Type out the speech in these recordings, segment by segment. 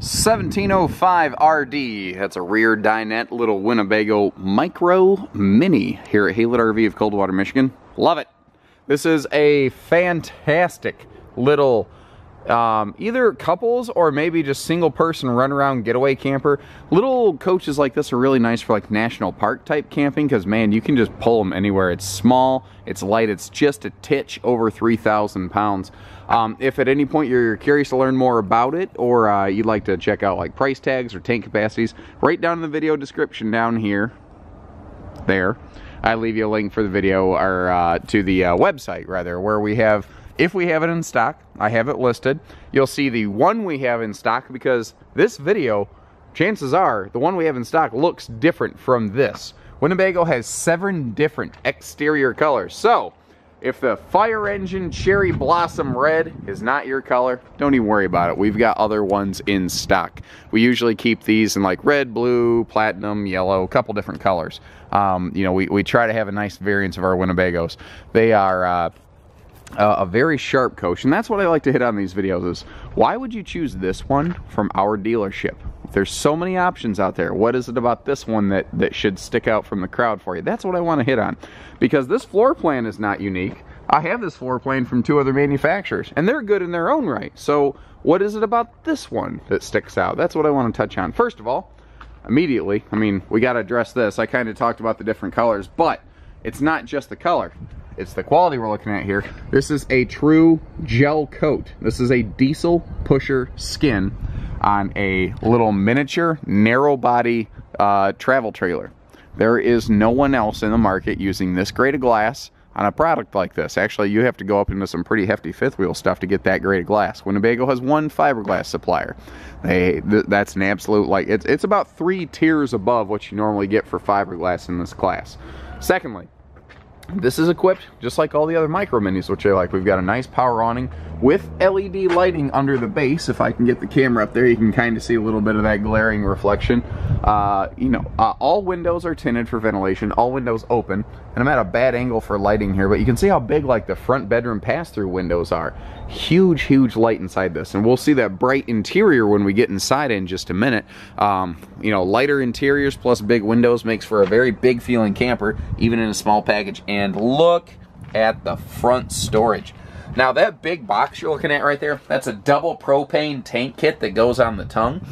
1705RD, that's a rear dinette little Winnebago Micro Minnie here at Haylett RV of Coldwater, Michigan. Love it. This is a fantastic little either couples or maybe just single person run around getaway camper. Little coaches like this are really nice for like national park type camping because, man, you can just pull them anywhere. It's small, it's light, it's just a titch over 3,000 pounds. If at any point you're curious to learn more about it or you'd like to check out like price tags or tank capacities, right down in the video description down here, I leave you a link for the video or to the website rather, where we have, if we have it in stock, I have it listed. You'll see the one we have in stock because this video, chances are, the one we have in stock looks different from this. Winnebago has 7 different exterior colors. So, if the fire engine cherry blossom red is not your color, don't even worry about it. We've got other ones in stock. We usually keep these in like red, blue, platinum, yellow, a couple different colors. You know, we try to have a nice variance of our Winnebagos. They are... a very sharp coach, and that's what I like to hit on these videos is, why would you choose this one from our dealership? There's so many options out there. What is it about this one that should stick out from the crowd for you? That's what I want to hit on, because this floor plan is not unique. I have this floor plan from 2 other manufacturers, and they're good in their own right. So what is it about this one that sticks out? That's what I want to touch on. First of all, immediately, I mean, we got to address this. I kind of talked about the different colors, but it's not just the color. It's the quality we're looking at here. This is a true gel coat. This is a diesel pusher skin on a little miniature narrow body travel trailer. There is no one else in the market using this grade of glass on a product like this. Actually, you have to go up into some pretty hefty fifth wheel stuff to get that grade of glass. Winnebago has one fiberglass supplier. That's an absolute, like, it's about 3 tiers above what you normally get for fiberglass in this class. Secondly, this is equipped just like all the other Micro Minis, which I like. We've got a nice power awning with LED lighting under the base. If I can get the camera up there, you can kind of see a little bit of that glaring reflection. All windows are tinted for ventilation, all windows open, and I'm at a bad angle for lighting here, but you can see how big like the front bedroom pass-through windows are. Huge, huge light inside this, and we'll see that bright interior when we get inside in just a minute. You know, lighter interiors plus big windows makes for a very big feeling camper, even in a small package. And look at the front storage. Now that big box you're looking at right there, that's a double propane tank kit that goes on the tongue.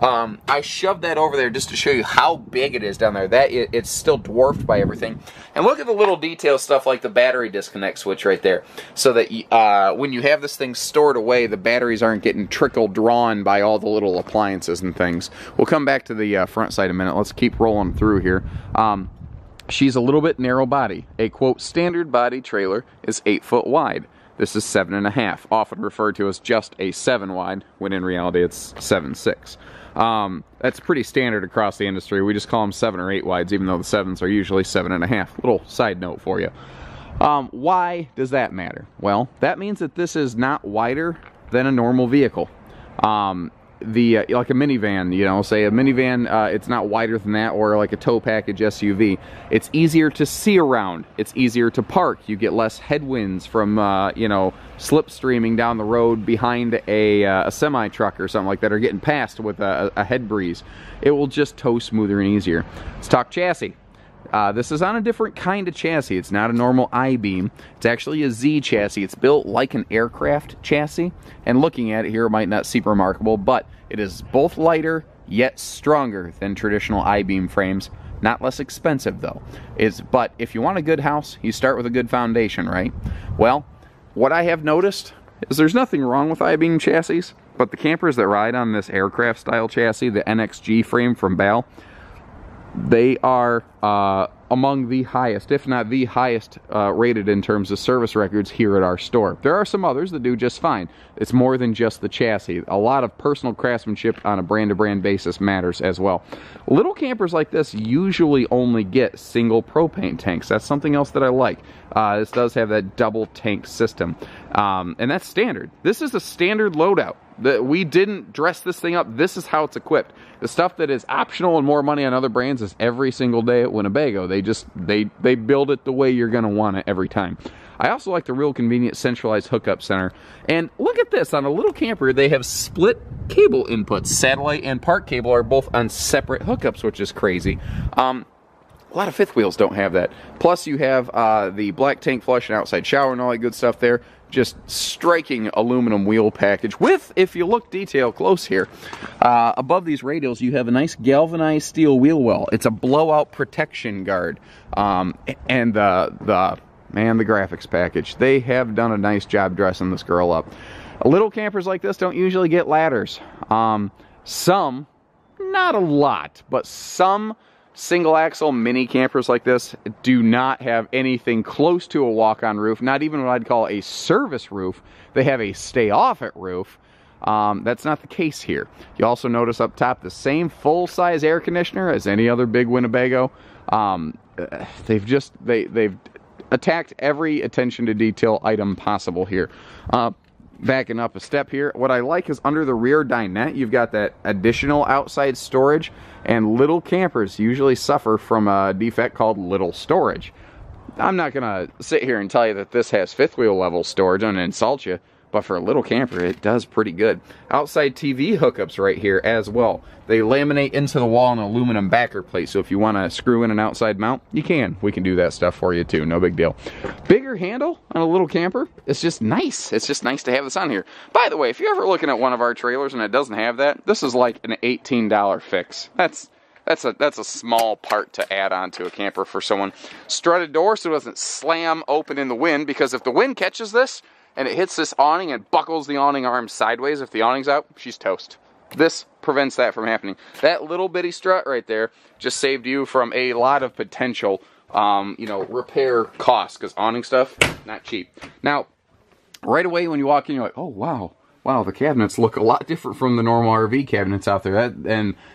I shoved that over there just to show you how big it is down there. It's still dwarfed by everything. And look at the little detail stuff like the battery disconnect switch right there. So that when you have this thing stored away, the batteries aren't getting drawn by all the little appliances and things. We'll come back to the front side in a minute. Let's keep rolling through here. She's a little bit narrow body. A quote standard body trailer is 8 foot wide. This is 7.5, often referred to as just a 7 wide, when in reality it's 7.6. That's pretty standard across the industry. We just call them 7 or 8 wides, even though the 7s are usually 7.5. Little side note for you. Why does that matter? Well, that means that this is not wider than a normal vehicle. Like a minivan, you know, say a minivan, it's not wider than that, or like a tow package SUV. It's easier to see around. It's easier to park. You get less headwinds from, you know, slipstreaming down the road behind a semi truck or something like that, or getting past with a head breeze. It will just tow smoother and easier. Let's talk chassis. This is on a different kind of chassis. It's not a normal I-beam. It's actually a Z chassis. It's built like an aircraft chassis. And looking at it here, it might not seem remarkable, but it is both lighter yet stronger than traditional I-beam frames. Not less expensive though. But if you want a good house, you start with a good foundation, right? Well, what I have noticed is there's nothing wrong with I-beam chassis, but the campers that ride on this aircraft style chassis, the NXG frame from BAL, they are among the highest, if not the highest, rated in terms of service records here at our store. There are some others that do just fine. It's more than just the chassis. A lot of personal craftsmanship on a brand-to-brand basis matters as well. Little campers like this usually only get single propane tanks. That's something else that I like. This does have that double tank system, and that's standard. This is a standard loadout. We didn't dress this thing up. This is how it's equipped. The stuff that is optional and more money on other brands is every single day at Winnebago. They build it the way you're going to want it every time. I also like the real convenient centralized hookup center. And look at this, on a little camper, they have split cable inputs. Satellite and park cable are both on separate hookups, which is crazy. A lot of fifth wheels don't have that. Plus you have the black tank flush and outside shower and all that good stuff there. Just striking aluminum wheel package with, if you look detail close here, above these radials you have a nice galvanized steel wheel well. It's a blowout protection guard. And the graphics package. They have done a nice job dressing this girl up. Little campers like this don't usually get ladders. Some, not a lot, but some single axle mini campers like this do not have anything close to a walk-on roof, not even what I'd call a service roof. They have a stay off it roof. That's not the case here. You also notice up top the same full-size air conditioner as any other big Winnebago. They've attacked every attention to detail item possible here. Backing up a step here, what I like is under the rear dinette, you've got that additional outside storage, and little campers usually suffer from a defect called little storage. I'm not gonna sit here and tell you that this has fifth wheel level storage, I'm gonna insult you, but for a little camper, it does pretty good. Outside TV hookups right here as well. They laminate into the wall an aluminum backer plate, so if you wanna screw in an outside mount, you can. We can do that stuff for you too, no big deal. Bigger handle on a little camper, it's just nice. It's just nice to have this on here. By the way, if you're ever looking at one of our trailers and it doesn't have that, this is like an $18 fix. That's a small part to add on to a camper for someone. Strutted door so it doesn't slam open in the wind, because if the wind catches this, and it hits this awning and buckles the awning arm sideways, if the awning's out, she's toast. This prevents that from happening. That little bitty strut right there just saved you from a lot of potential, repair costs, because awning stuff, not cheap. Now, right away when you walk in, you're like, oh, wow, the cabinets look a lot different from the normal RV cabinets out there.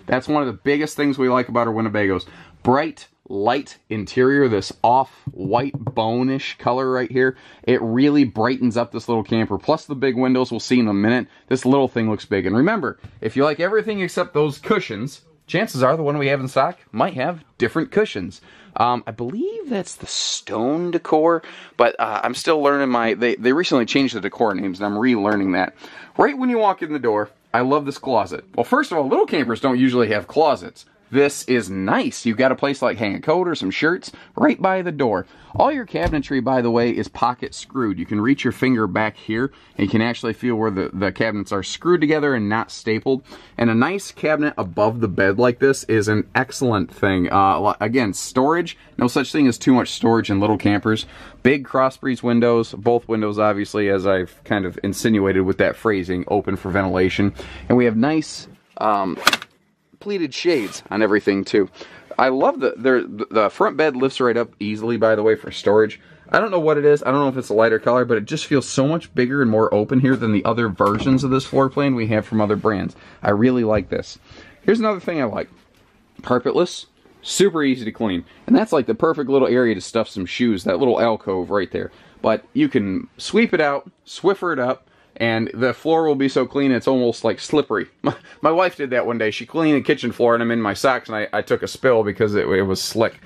That's one of the biggest things we like about our Winnebagos. Bright, light interior, this off-white bone-ish color right here. It really brightens up this little camper. Plus the big windows we'll see in a minute. This little thing looks big. And remember, if you like everything except those cushions, chances are the one we have in stock might have different cushions. I believe that's the stone decor, but I'm still learning they recently changed the decor names and I'm relearning that. Right when you walk in the door, I love this closet. Well, first of all, little campers don't usually have closets. This is nice. You've got a place like hang a coat or some shirts right by the door. All your cabinetry, by the way, is pocket screwed. You can reach your finger back here and you can actually feel where the cabinets are screwed together and not stapled. And a nice cabinet above the bed like this is an excellent thing. Again, storage, no such thing as too much storage in little campers. Big cross-breeze windows, both windows obviously, as I've kind of insinuated with that phrasing, open for ventilation. And we have nice pleated shades on everything too. I love the front bed lifts right up easily, by the way, for storage. I don't know what it is. I don't know if it's a lighter color, but it just feels so much bigger and more open here than the other versions of this floor plan we have from other brands. I really like this. Here's another thing I like. Carpetless, super easy to clean. And that's like the perfect little area to stuff some shoes, that little alcove right there. But you can sweep it out, Swiffer it up, and the floor will be so clean it's almost like slippery. My wife did that one day. She cleaned the kitchen floor and I'm in my socks and I took a spill because it was slick.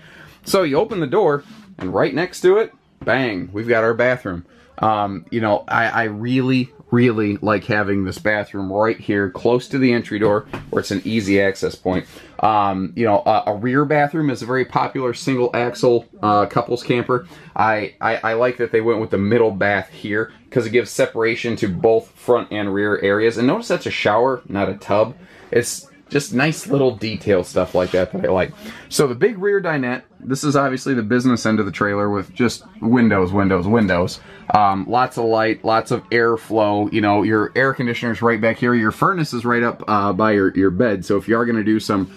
So you open the door and right next to it, bang, we've got our bathroom. I really like having this bathroom right here close to the entry door where it's an easy access point. A rear bathroom is a very popular single axle couples camper. I like that they went with the middle bath here because it gives separation to both front and rear areas. And notice that's a shower, not a tub. It's just nice little detail stuff like that I like. So the big rear dinette, this is obviously the business end of the trailer with just windows, windows, windows. Lots of light, lots of airflow. Your air conditioner's right back here. Your furnace is right up by your bed. So if you are going to do some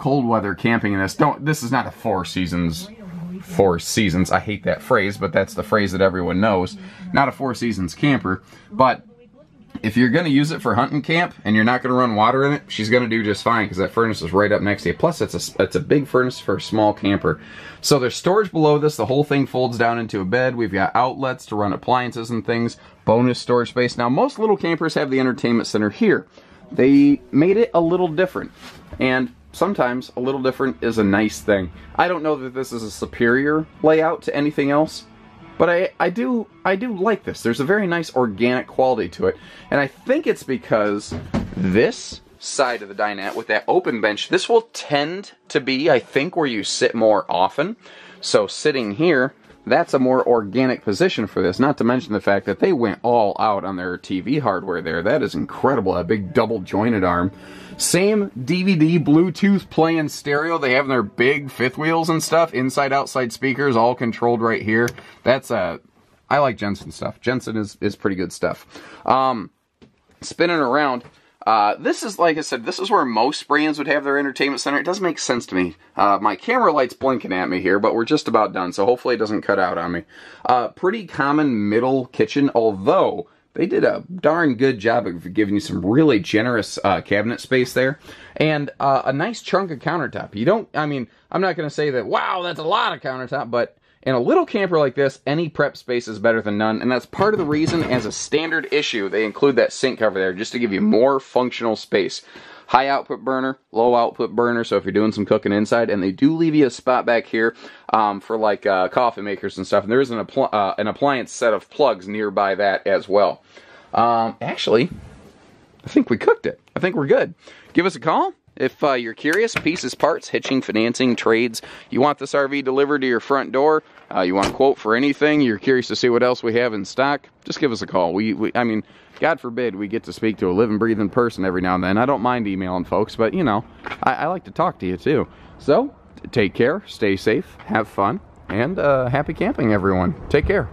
cold weather camping in this, this is not a Four Seasons. I hate that phrase, but that's the phrase that everyone knows. Not a Four Seasons camper, but if you're going to use it for hunting camp and you're not going to run water in it, she's going to do just fine because that furnace is right up next to you. Plus, it's a big furnace for a small camper. So there's storage below this. The whole thing folds down into a bed. We've got outlets to run appliances and things. Bonus storage space. Now, most little campers have the entertainment center here. They made it a little different. And sometimes a little different is a nice thing. I don't know that this is a superior layout to anything else, But I do like this. There's a very nice organic quality to it, and I think it's because this side of the dinette with that open bench, this will tend to be, I think, where you sit more often. So sitting here, that's a more organic position for this, not to mention the fact that they went all out on their TV hardware there. That is incredible, that big double jointed arm. Same DVD, Bluetooth, play and stereo. They have their big fifth wheels and stuff, inside, outside speakers, all controlled right here. That's I like Jensen stuff. Jensen is pretty good stuff. Spinning around, this is, like I said, this is where most brands would have their entertainment center. It doesn't make sense to me. My camera light's blinking at me here, but we're just about done, so hopefully it doesn't cut out on me. Pretty common middle kitchen, although they did a darn good job of giving you some really generous cabinet space there. And a nice chunk of countertop. You don't, I mean, I'm not going to say that, wow, that's a lot of countertop, but in a little camper like this, any prep space is better than none, and that's part of the reason, as a standard issue, they include that sink cover there, just to give you more functional space. High output burner, low output burner, so if you're doing some cooking inside, and they do leave you a spot back here for like coffee makers and stuff, and there is an appliance set of plugs nearby that as well. Actually, I think we cooked it. I think we're good. Give us a call. If you're curious, pieces, parts, hitching, financing, trades, you want this RV delivered to your front door, you want a quote for anything, you're curious to see what else we have in stock, just give us a call. I mean, God forbid we get to speak to a living, breathing person every now and then. I don't mind emailing folks, but, you know, I like to talk to you, too. So, take care, stay safe, have fun, and happy camping, everyone. Take care.